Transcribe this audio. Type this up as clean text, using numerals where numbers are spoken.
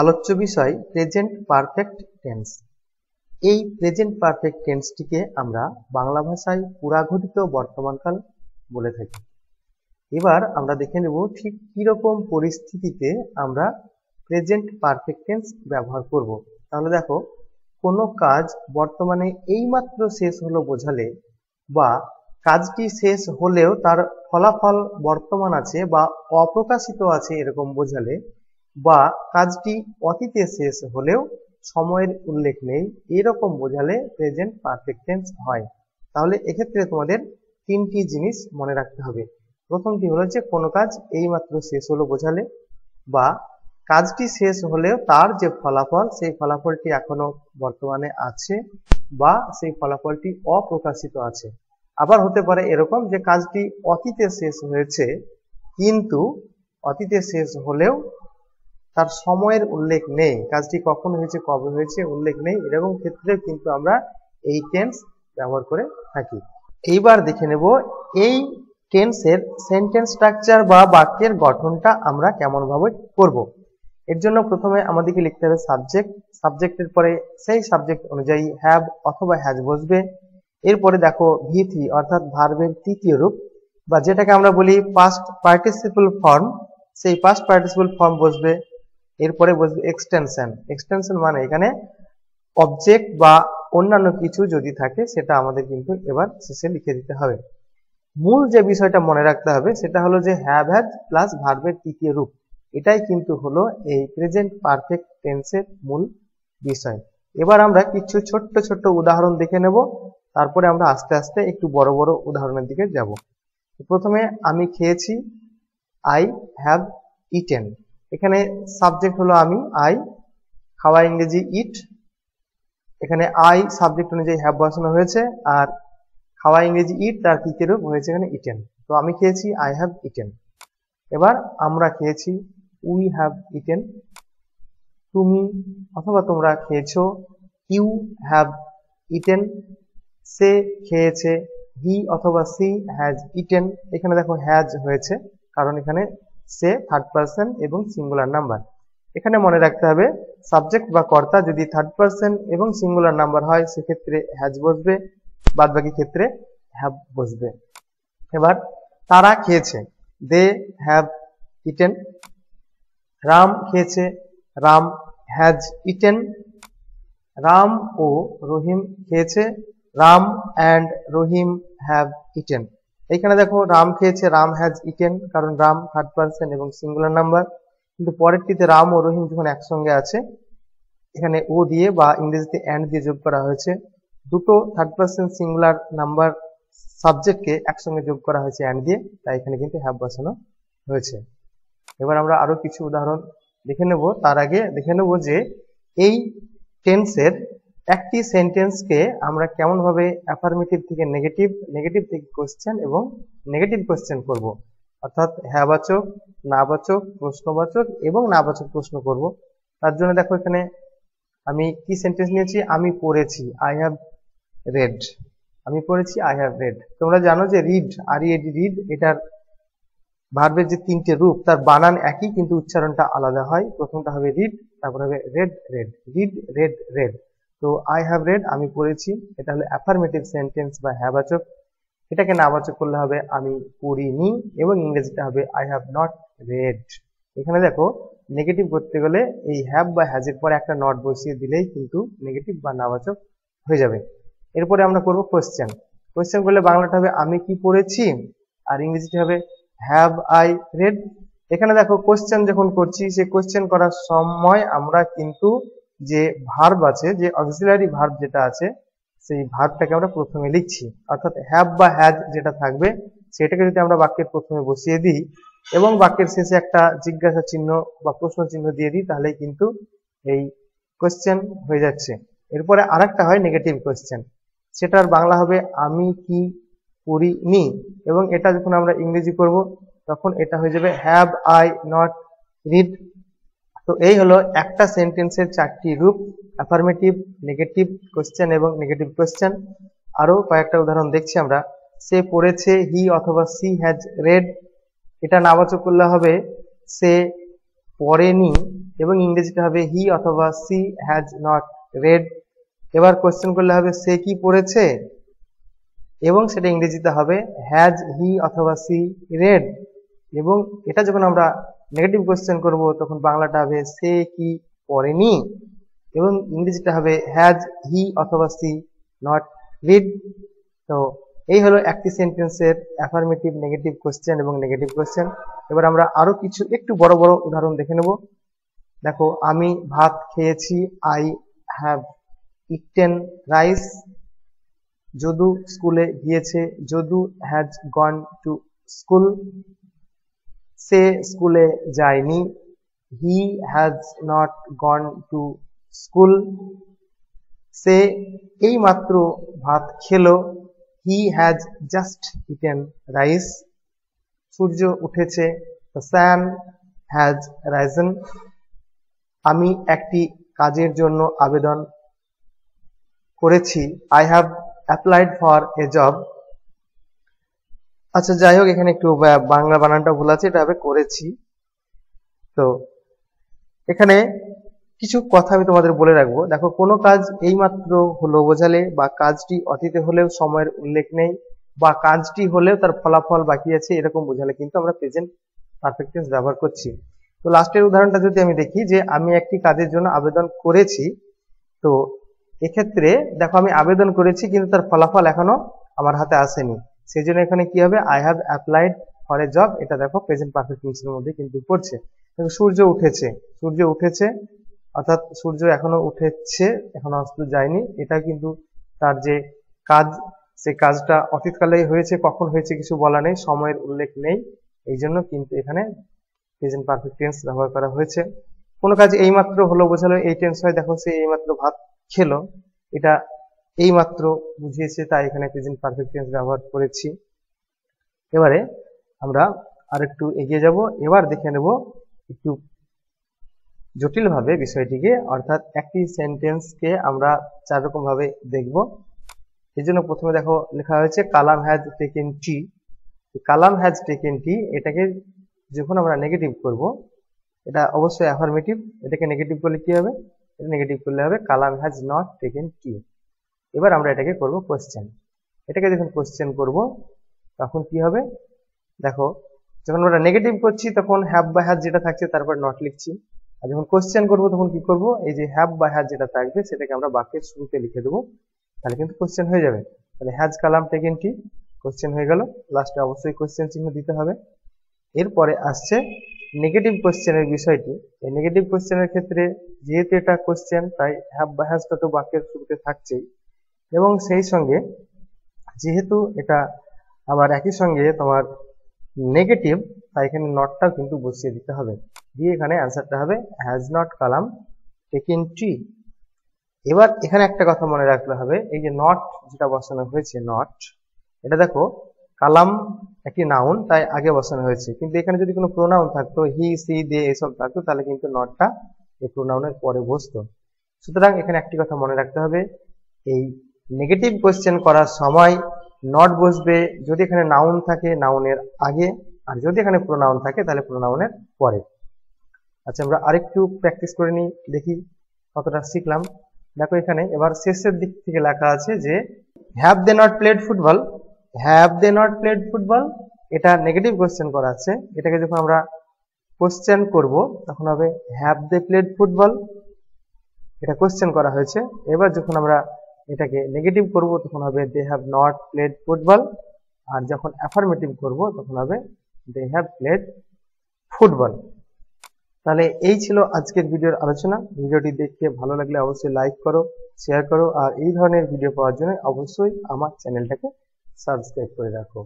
आलोच्य विषय present perfect tense. এই present perfect টেন্সটিকে আমরা বাংলা ভাষায় পুরাঘটিত বর্তমানকাল বলে থাকি। এবার আমরা দেখে নেব ঠিক কি রকম পরিস্থিতিতে আমরা প্রেজেন্ট পারফেক্ট টেন্স ব্যবহার করব। তাহলে দেখো, কোনো কাজ বর্তমানে এইমাত্র শেষ হলো বোঝালে বা কাজটি শেষ হলেও তার ফলাফল বর্তমান আছে বা অপ্রকাশিত আছে এরকম বোঝালে, বা কাজটি অতীতে শেষ হলেও সময়ের উল্লেখ নেই এরকম বোঝালে প্রেজেন্ট পারফেক্ট টেন্স হয়। তাহলে এক্ষেত্রে তোমাদের তিনটি জিনিস মনে রাখতে হবে। প্রথমটি হলো যে কোনো কাজ এইমাত্র শেষ হলো বোঝালে বা কাজটি শেষ হলেও তার যে ফলাফল সেই ফলাফলটি এখনো বর্তমানে আছে বা সেই ফলাফলটি অপ্রকাশিত আছে। আবার হতে পারে এরকম যে কাজটি অতীতে শেষ হয়েছে, কিন্তু অতীতে শেষ হলেও তার সময়ের উল্লেখ নেই, কাজটি কখন হয়েছে কবে হয়েছে উল্লেখ নেই, এরকম ক্ষেত্রে কিন্তু আমরা এই টেন্স ব্যবহার করে থাকি। এইবার দেখে নেব এই টেন্সের সেন্টেন্স স্ট্রাকচার বা বাক্যের গঠনটা আমরা কেমনভাবে করব। এর জন্য প্রথমে আমাদেরকে লিখতে হবে সাবজেক্ট, সাবজেক্টের পরে সেই সাবজেক্ট অনুযায়ী হ্যাভ অথবা হ্যাজ বসবে। এরপরে দেখো ভি3 অর্থাৎ ভার্বের তৃতীয় রূপ বা যেটাকে আমরা বলি পাস্ট পার্টিসিপল ফর্ম, সেই পাস্ট পার্টিসিপল ফর্ম বসবে। এরপরে বসবে এক্সটেনশন, এক্সটেনশন মানে এখানে অবজেক্ট বা অন্যান্য কিছু যদি থাকে সেটা আমাদের কিন্তু এবার শেষে লিখে দিতে হবে। মূল যে বিষয়টা মনে রাখতে হবে সেটা হলো যে হ্যাভ হ্যাজ প্লাস ভার্বের তৃতীয় রূপ, এটাই কিন্তু হলো এই প্রেজেন্ট পারফেক্ট টেন্সের মূল বিষয়। এবার আমরা কিছু ছোট্ট ছোট্ট উদাহরণ দেখে নেব, তারপরে আমরা আস্তে আস্তে একটু বড় বড় উদাহরণের দিকে যাব। প্রথমে আমি খেয়েছি, আই হ্যাভ ইটেন। এখানে সাবজেক্ট হলো আমি, আই, খাওয়া ইংরেজি ইট, এখানে আই সাবজেক্ট অনুযায়ী হ্যাভ বসানো হয়েছে আর খাওয়া ইংরেজি ইট তার তৃতীয় রূপ হয়েছে এখানে ইটেন। তো আমি খেয়েছি, আই হ্যাভ ইটেন। এবার আমরা খেয়েছি, উই হ্যাভ ইটেন। তুমি অথবা তোমরা খেয়েছো, ইউ হ্যাভ ইটেন। সে খেয়েছে, হি অথবা সি হ্যাজ ইটেন। এখানে দেখো হ্যাজ হয়েছে কারণ এখানে সে থার্ড পারসন এবং সিঙ্গুলার নাম্বার। এখানে মনে রাখতে হবে সাবজেক্ট বা কর্তা যদি থার্ড পারসন এবং সিঙ্গুলার নাম্বার হয় সেক্ষেত্রে হ্যাজ বসবে, বাদবাকি ক্ষেত্রে হ্যাভ বসবে। এবার তারা খেয়েছে, দে হ্যাভ ইটেন। রাম খেয়েছে, রাম হ্যাজ ইটেন। রাম ও রহিম খেয়েছে, Ram and Rahim have eaten. এইখানে দেখো রাম খেয়েছে, রাম হ্যাজ ইটেন কারণ রাম থার্ড পারসন এবং সিঙ্গুলার নাম্বার, কিন্তু পরেরটিতে রাম ও রহিম যখন একসঙ্গে আছে এখানে ও দিয়ে বা ইংরেজিতে অ্যান্ড দিয়ে যোগ করা হয়েছে। দুটো থার্ড পারসন সিঙ্গুলার নাম্বার সাবজেক্টকে একসঙ্গে যোগ করা হয়েছে অ্যান্ড দিয়ে, তাই এখানে কিন্তু হ্যাভ বসানো হয়েছে। এবার আমরা আরো কিছু উদাহরণ দেখে নেব। তার আগে দেখে নেব যে এই টেন্সের একটি সেন্টেন্সকে আমরা কেমনভাবে অ্যাফার্মেটিভ থেকে নেগেটিভ, নেগেটিভ থেকে কোশ্চেন এবং নেগেটিভ কোশ্চেন করব। অর্থাৎ হ্যাবাচক, নাবাচক, প্রশ্নবাচক এবং নাবাচক প্রশ্ন করব। তার জন্য দেখো এখানে আমি কি সেন্টেন্স নিয়েছি, আমি পড়েছি, আই হ্যাভ রেড। আমি পড়েছি, আই হ্যাভ রেড। তোমরা জানো যে রিড, আর ই ডি রিড, এটার ভার্বের যে তিনটে রূপ তার বানান একই কিন্তু উচ্চারণটা আলাদা হয়। প্রথমটা হবে রিড, তারপর হবে read read, read read read. তো আই হ্যাভ রেড, আমি পড়েছি, এটা হলো অ্যাফার্মেটিভ সেন্টেন্স বা হ্যাবাচক। এটাকে নাবাচক করলে হবে আমি পড়িনি এবং ইংরেজিটা হবে আই হ্যাভ নট রেড। এখানে দেখো নেগেটিভ করতে গেলে এই হ্যাভ বা হ্যাজের পরে একটা নট বসিয়ে দিলেই কিন্তু নেগেটিভ বা নাবাচক হয়ে যাবে। এরপরে আমরা করব কোয়েশ্চেন। কোয়েশ্চেন করলে বাংলাটা হবে আমি কি পড়েছি আর ইংরেজিটা হবে হ্যাভ আই রেড। এখানে দেখো কোয়েশ্চেন যখন করছি সেই কোয়েশ্চেন করার সময় আমরা কিন্তু যে ভার্ব আছে, যে অক্সিলারি ভার্ব যেটা আছে সেই ভার্বটাকে আমরা প্রথমে লিখছি, অর্থাৎ হ্যাভ বা হ্যাজ যেটা থাকবে সেটাকে যদি আমরা বাক্যের প্রথমে বসিয়ে দিই এবং বাক্যের শেষে একটা জিজ্ঞাসা চিহ্ন বা প্রশ্ন চিহ্ন দিয়ে দিই তাহলে কিন্তু এই কোয়েশ্চেন হয়ে যাচ্ছে। এরপরে আরেকটা হয় নেগেটিভ কোয়েশ্চেন, সেটার বাংলা হবে আমি কি পড়িনি এবং এটা যখন আমরা ইংরেজি করব তখন এটা হয়ে যাবে হ্যাভ আই নট রিড। তো এই হলো একটা সেন্টেন্সের চারটি রূপ, অ্যাফার্মেটিভ, নেগেটিভ কোশ্চেন এবং নেগেটিভ কোশ্চেন। আরো কয়েকটা উদাহরণ দেখছি আমরা। সে পড়েছে, হি অথবা সি হ্যাজ রেড। এটা নাবাচক করলে হবে সে পড়েনি এবং ইংরেজিতে হবে হি অথবা সি হ্যাজ নট রেড। এবার কোশ্চেন করলে হবে সে কি পড়েছে, এবং সেটা ইংরেজিতে হবে হ্যাজ হি অথবা সি রেড। এবং এটা যখন আমরা নেগেটিভ কোশ্চেন করব তখন বাংলাটা হবে সে কি পড়েনি, এবং ইংরেজিটা হবে হ্যাজ হি অথবা সি নট রিড। তো এই হলো একটি সেন্টেন্সের অ্যাফার্মেটিভ নেগেটিভ কোশ্চেন এবং নেগেটিভ কোশ্চেন। এবার আমরা আরো কিছু একটু বড় বড় উদাহরণ দেখে নেব। দেখো, আমি ভাত খেয়েছি, I have eaten rice. Jadu স্কুলে গিয়েছে, Jadu has gone to school. সে স্কুলে যায়নি, he has not gone to school. সে এই মাত্র ভাত খেলো, he has just eaten rice. সূর্য উঠেছে, দ্য সান হ্যাজ রাইজেন। আমি একটি কাজের জন্য আবেদন করেছি, I have applied for a job. আচ্ছা যাই হোক, এখানে একটু বাংলা বানানটা ভুল আছে, এটা হবে করেছি। তো এখানে কিছু কথা আমি তোমাদের বলে রাখবো। দেখো, কোনো কাজ এইমাত্র হলো বোঝালে বা কাজটি অতীতে হলেও সময়ের উল্লেখ নেই বা কাজটি হলেও তার ফলাফল বাকি আছে এরকম বোঝালে কিন্তু আমরা প্রেজেন্ট পারফেক্ট টেন্স ব্যবহার করছি। তো লাস্টের উদাহরণটা যদি আমি দেখি যে আমি একটি কাজের জন্য আবেদন করেছি, তো এক্ষেত্রে দেখো আমি আবেদন করেছি কিন্তু তার ফলাফল এখনো আমার হাতে আসেনি, সেই জন্য এখানে কি হবে I have applied for a job. এটা দেখো প্রেজেন্ট পারফেক্ট টেন্সের মধ্যে কিন্তু পড়ছে। সূর্য উঠেছে, সূর্য উঠেছে অর্থাৎ সূর্য এখনো উঠেছে, এখনো অস্ত যায়নি। এটা কিন্তু তার যে কাজ, সে কাজটা অতীতকালেই হয়েছে, কখন হয়েছে কিছু বলা নেই, সময়ের উল্লেখ নেই, এই জন্য কিন্তু এখানে প্রেজেন্ট পারফেক্ট টেন্স ব্যবহার করা হয়েছে। কোনো কাজ এইমাত্র হলো বোঝালো এই টেন্স হয়। দেখো, সে এইমাত্র ভাত খেলো, এটা এইমাত্র বুঝিয়েছে, তাই এখানে প্রেজেন্ট পারফেক্ট টেন্স ব্যবহার করেছি। এবারে আমরা আরেকটু এগিয়ে যাব। এবার দেখে নেব একটু জটিলভাবে বিষয়টিকে, অর্থাৎ একটি সেন্টেন্সকে আমরা চার রকম ভাবে দেখব। এই জন্য প্রথমে দেখো লেখা হয়েছে Kalam has taken tea. Kalam has taken tea, এটাকে যখন আমরা নেগেটিভ করব, এটা অবশ্যই অ্যাফার্মেটিভ, এটাকে নেগেটিভ করলে কি হবে, এটা নেগেটিভ করলে হবে Kalam has not taken tea. এবার আমরা এটাকে করব কোশ্চেন। এটাকে যখন কোশ্চেন করব তখন কি হবে, দেখো যখন আমরা নেগেটিভ করছি তখন হ্যাভ বা হ্যাজ যেটা থাকছে তারপর নট লিখছি, আর যখন কোশ্চেন করবো তখন কি করব, এই যে হ্যাভ বা হ্যাজ যেটা থাকবে সেটাকে আমরা বাক্যের শুরুতে লিখে দেবো, তাহলে কিন্তু কোশ্চেন হয়ে যাবে। তাহলে has Kalam taken tea, question হয়ে গেল। লাস্টে অবশ্যই কোশ্চেন চিহ্ন দিতে হবে। এরপরে আসছে নেগেটিভ কোশ্চেনের বিষয়টি। এই নেগেটিভ কোশ্চেনের ক্ষেত্রে যেহেতু এটা কোশ্চেন তাই হ্যাভ বা হ্যাজটা তো বাক্যের শুরুতে থাকছেই, এবং সেই সঙ্গে যেহেতু এটা আবার একই সঙ্গে তোমার নেগেটিভ তাই এখানে নটটাও কিন্তু বসিয়ে দিতে হবে, দিয়ে এখানে অ্যান্সারটা হবে has not Kalam taken tea. এবার এখানে একটা কথা মনে রাখতে হবে, এই যে নট যেটা বসানো হয়েছে নট, এটা দেখো কালাম একটি নাউন তাই আগে বসানো হয়েছে, কিন্তু এখানে যদি কোনো প্রোনাউন থাকতো হি সি দে এসব থাকতো তাহলে কিন্তু নটটা এই প্রোনাউনের পরে বসতো। সুতরাং এখানে একটি কথা মনে রাখতে হবে, এই নেগেটিভ কোশ্চেন করার সময় নট বসবে যদি এখানে নাউন থাকে নাউনের আগে, আর যদি এখানে প্রোনাউন থাকে তাহলে প্রোনাউনের পরে। আচ্ছা আমরা আরেকটু প্র্যাকটিস করে নিই, দেখি কতটা শিখলাম। দেখো এখানে এবার শেষের দিক থেকে লেখা আছে যে have they not played football. Have they not played football, এটা নেগেটিভ কোশ্চেন করা আছে, এটাকে যখন আমরা কোশ্চেন করব তখন হবে হ্যাভ দে প্লেড ফুটবল, এটা কোশ্চেন করা হয়েছে। এবার যখন আমরা এটাকে নেগেটিভ করব তখন হবে they have not played football, আর যখন অ্যাফার্মেটিভ করব তখন হবে দে হ্যাভ প্লেড ফুটবল। তাহলে এই ছিল আজকের ভিডিওর আলোচনা। ভিডিওটি দেখতে ভালো লাগলে অবশ্যই লাইক করো, শেয়ার করো, আর এই ধরনের ভিডিও পাওয়ার জন্য অবশ্যই আমার চ্যানেলটাকে সাবস্ক্রাইব করে রাখো।